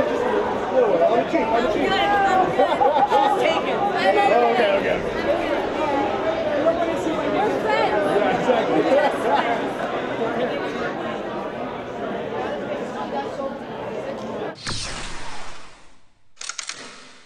I'm a cheat.